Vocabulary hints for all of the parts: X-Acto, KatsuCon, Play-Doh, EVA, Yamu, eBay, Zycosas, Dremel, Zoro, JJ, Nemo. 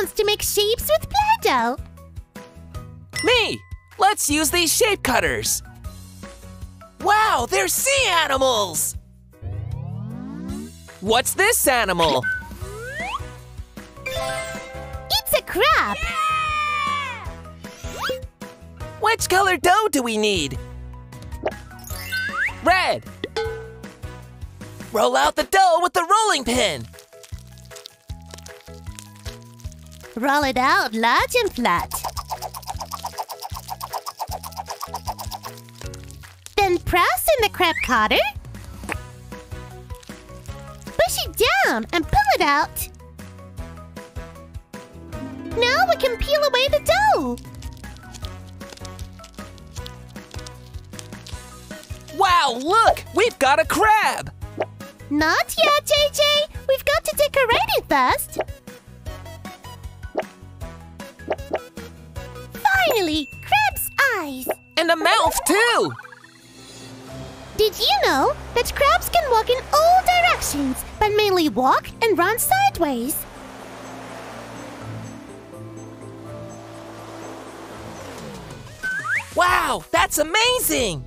tools to make shapes with Play-Doh. Me! Let's use these shape cutters. Wow, they're sea animals! What's this animal? It's a crab! Yeah! Which color dough do we need? Red! Roll out the dough with the rolling pin! Roll it out large and flat. Then press in the crab cutter. Push it down and pull it out. Now we can peel away the dough. Wow, look! We've got a crab! Not yet, JJ. We've got to decorate it first. Finally, crab's eyes. And a mouth, too. Did you know that crabs can walk in all directions, but mainly walk and run sideways? Wow, that's amazing!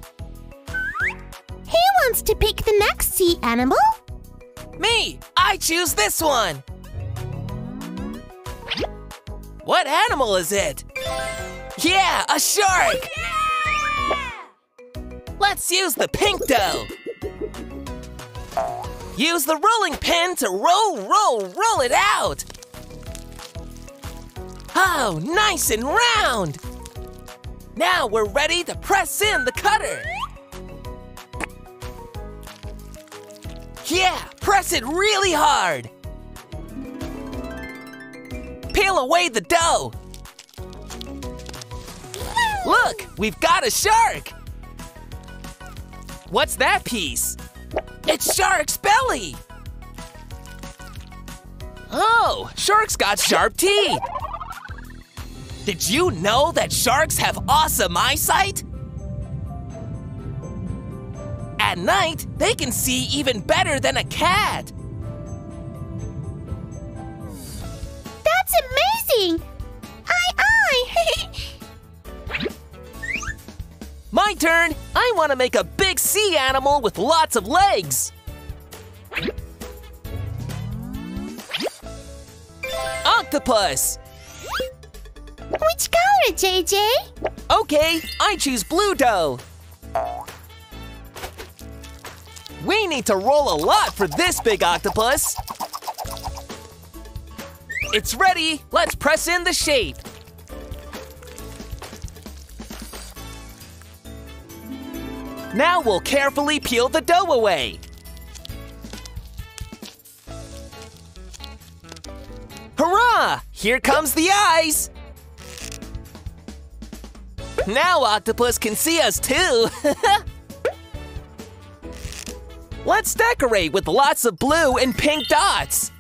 Who wants to pick the next sea animal? Me! I choose this one! What animal is it? Yeah, a shark! Yeah! Let's use the pink dough! Use the rolling pin to roll it out! Oh, nice and round! Now we're ready to press in the cutter! Yeah, press it really hard! Peel away the dough! Look, we've got a shark! What's that piece? It's shark's belly! Oh, sharks got sharp teeth! Did you know that sharks have awesome eyesight? At night, they can see even better than a cat! That's amazing! Aye! My turn! I want to make a big sea animal with lots of legs! Octopus! Which color, JJ? Okay, I choose blue dough! We need to roll a lot for this big octopus! It's ready! Let's press in the shape! Now we'll carefully peel the dough away! Hurrah! Here comes the eyes! Now octopus can see us too! Let's decorate with lots of blue and pink dots!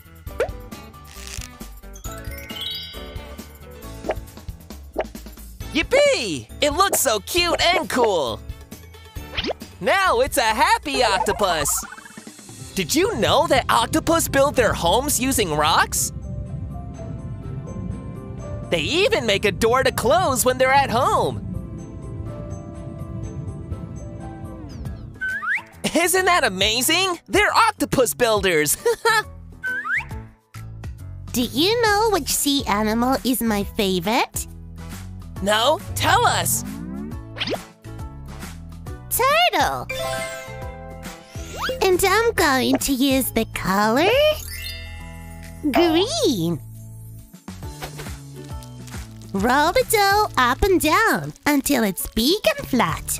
Yippee! It looks so cute and cool! Now it's a happy octopus! Did you know that octopus build their homes using rocks? They even make a door to close when they're at home! Isn't that amazing? They're octopus builders! Do you know which sea animal is my favorite? No, tell us! Turtle! And I'm going to use the color... green! Roll the dough up and down until it's big and flat.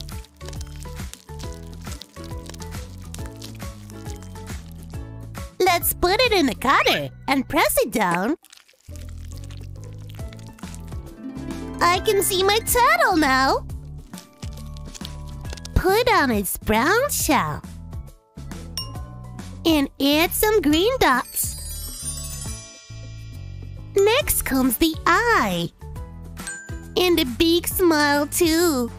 Let's put it in the cutter and press it down. I can see my turtle now. Put on its brown shell. And add some green dots. Next comes the eye. And a big smile too.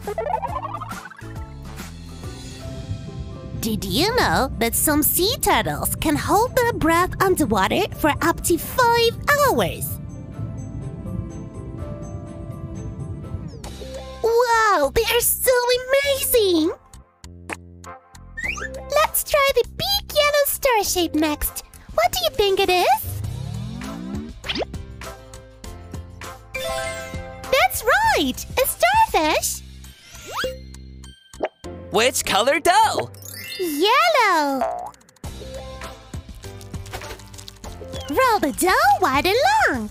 Did you know that some sea turtles can hold their breath underwater for up to 5 hours? Wow, they are so amazing! Let's try the big yellow star shape next. What do you think it is? That's right! A starfish! Which color dough? Yellow! Roll the dough wide and long.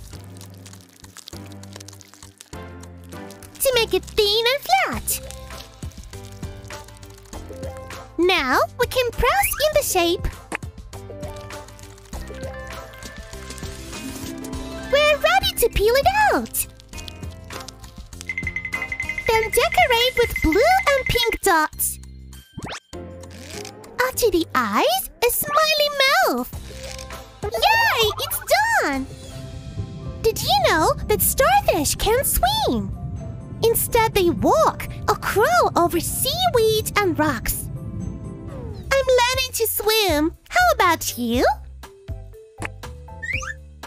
To make it thin and flat. Now we can press in the shape. We're ready to peel it out. Then decorate with blue and pink dots. After the eyes, a smiley mouth. Yay! It's done! Did you know that starfish can't swim? Instead, they walk or crawl over seaweed and rocks. I'm learning to swim. How about you?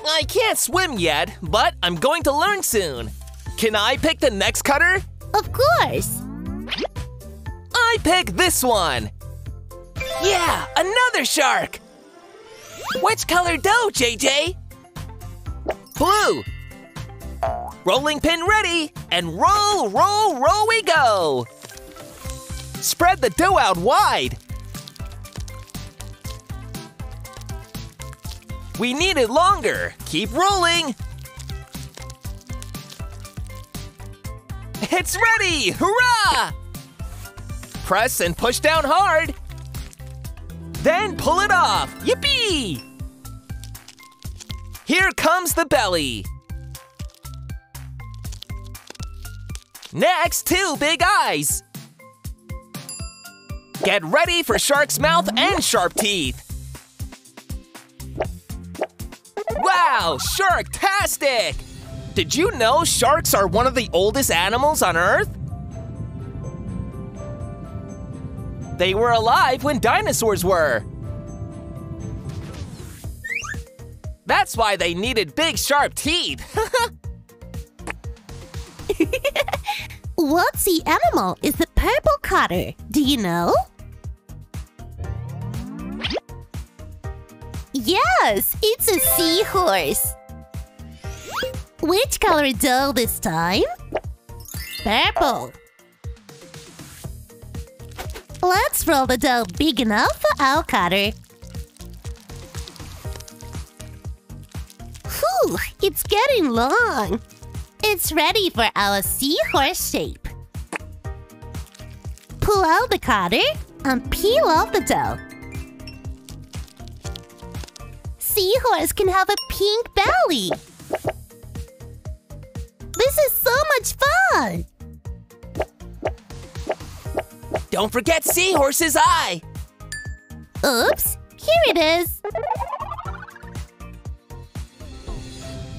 I can't swim yet, but I'm going to learn soon. Can I pick the next cutter? Of course. I pick this one. Yeah, another shark. Which color dough, JJ? Blue. Rolling pin ready, and roll, roll, roll we go. Spread the dough out wide. We need it longer. Keep rolling. It's ready! Hurrah! Press and push down hard. Then pull it off. Yippee! Here comes the belly. Next, two big eyes. Get ready for shark's mouth and sharp teeth. Wow, shark-tastic! Did you know sharks are one of the oldest animals on Earth? They were alive when dinosaurs were. That's why they needed big, sharp teeth. What sea animal is the purple cutter? Do you know? Yes, it's a seahorse. Which color dough this time? Purple. Let's roll the dough big enough for our cutter. Whew, it's getting long. It's ready for our seahorse shape. Pull out the cutter and peel off the dough. Seahorse can have a pink belly. This is so much fun! Don't forget seahorse's eye! Oops, here it is!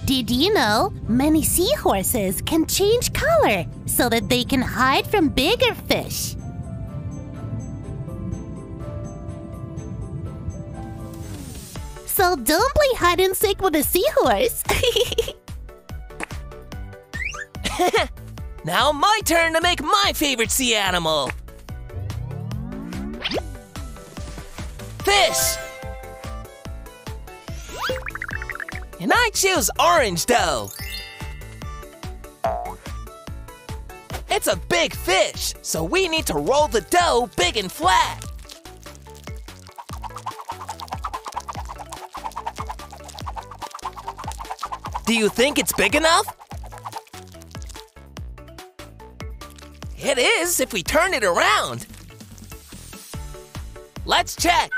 Did you know many seahorses can change color so that they can hide from bigger fish? So don't play hide and seek with a seahorse! Now my turn to make my favorite sea animal! Fish! And I choose orange dough! It's a big fish, so we need to roll the dough big and flat! Do you think it's big enough? It is if we turn it around! Let's check!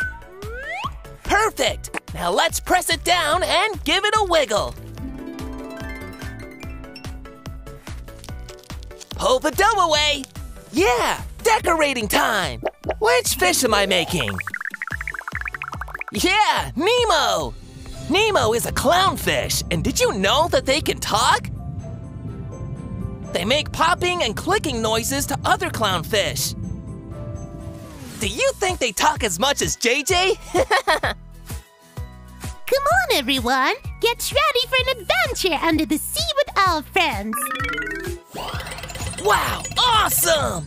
Perfect! Now let's press it down and give it a wiggle. Pull the dough away! Yeah! Decorating time! Which fish am I making? Yeah! Nemo! Nemo is a clownfish, and did you know that they can talk? They make popping and clicking noises to other clownfish. Do you think they talk as much as JJ? Come on, everyone! Get ready for an adventure under the sea with our friends! Wow! Awesome!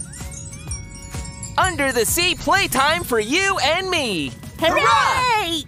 Under the sea playtime for you and me! Hooray!